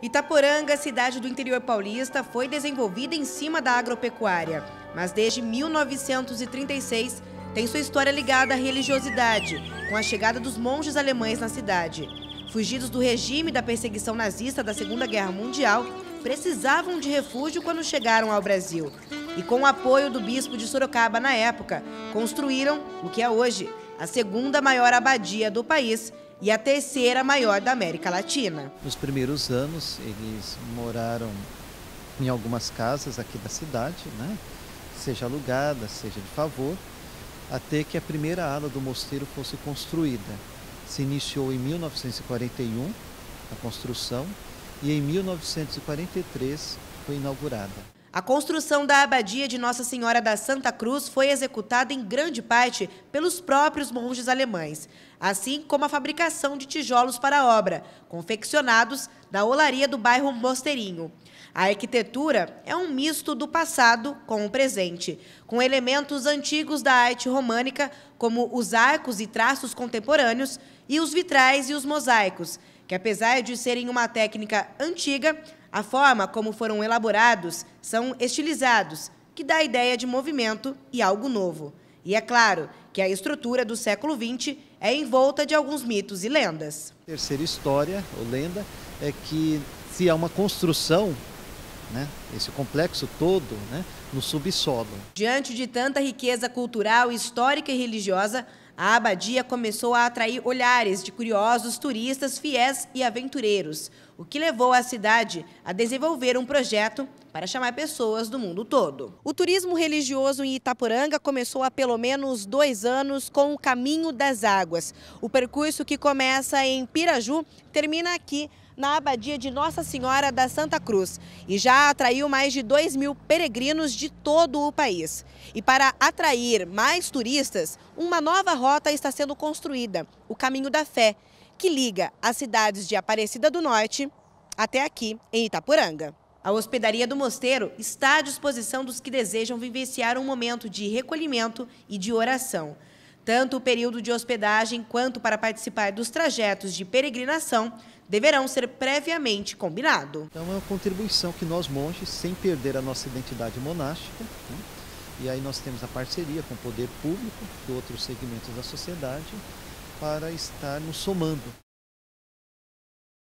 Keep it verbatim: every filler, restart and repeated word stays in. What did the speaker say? Itaporanga, cidade do interior paulista, foi desenvolvida em cima da agropecuária, mas desde mil novecentos e trinta e seis tem sua história ligada à religiosidade, com a chegada dos monges alemães na cidade. Fugidos do regime da perseguição nazista da Segunda Guerra Mundial, precisavam de refúgio quando chegaram ao Brasil. E com o apoio do bispo de Sorocaba na época, construíram o que é hoje a segunda maior abadia do país e a terceira maior da América Latina. Nos primeiros anos, eles moraram em algumas casas aqui da cidade, né? Seja alugada, seja de favor, até que a primeira ala do mosteiro fosse construída. Se iniciou em mil novecentos e quarenta e um a construção e em mil novecentos e quarenta e três foi inaugurada. A construção da Abadia de Nossa Senhora da Santa Cruz foi executada em grande parte pelos próprios monges alemães, assim como a fabricação de tijolos para a obra, confeccionados na olaria do bairro Mosteirinho. A arquitetura é um misto do passado com o presente, com elementos antigos da arte românica, como os arcos e traços contemporâneos, e os vitrais e os mosaicos, que apesar de serem uma técnica antiga, a forma como foram elaborados são estilizados, que dá a ideia de movimento e algo novo. E é claro que a estrutura do século vinte é envolta de alguns mitos e lendas. A terceira história, ou lenda, é que se há uma construção, né, esse complexo todo, né, no subsolo. Diante de tanta riqueza cultural, histórica e religiosa, a abadia começou a atrair olhares de curiosos, turistas, fiéis e aventureiros, o que levou a cidade a desenvolver um projeto para chamar pessoas do mundo todo. O turismo religioso em Itaporanga começou há pelo menos dois anos com o Caminho das Águas. O percurso, que começa em Piraju, termina aqui na Abadia de Nossa Senhora da Santa Cruz, e já atraiu mais de dois mil peregrinos de todo o país. E para atrair mais turistas, uma nova rota está sendo construída, o Caminho da Fé, que liga as cidades de Aparecida do Norte até aqui em Itaporanga. A hospedaria do mosteiro está à disposição dos que desejam vivenciar um momento de recolhimento e de oração. Tanto o período de hospedagem quanto para participar dos trajetos de peregrinação deverão ser previamente combinados. Então é uma contribuição que nós monges, sem perder a nossa identidade monástica, né? E aí nós temos a parceria com o poder público e outros segmentos da sociedade para estarmos somando.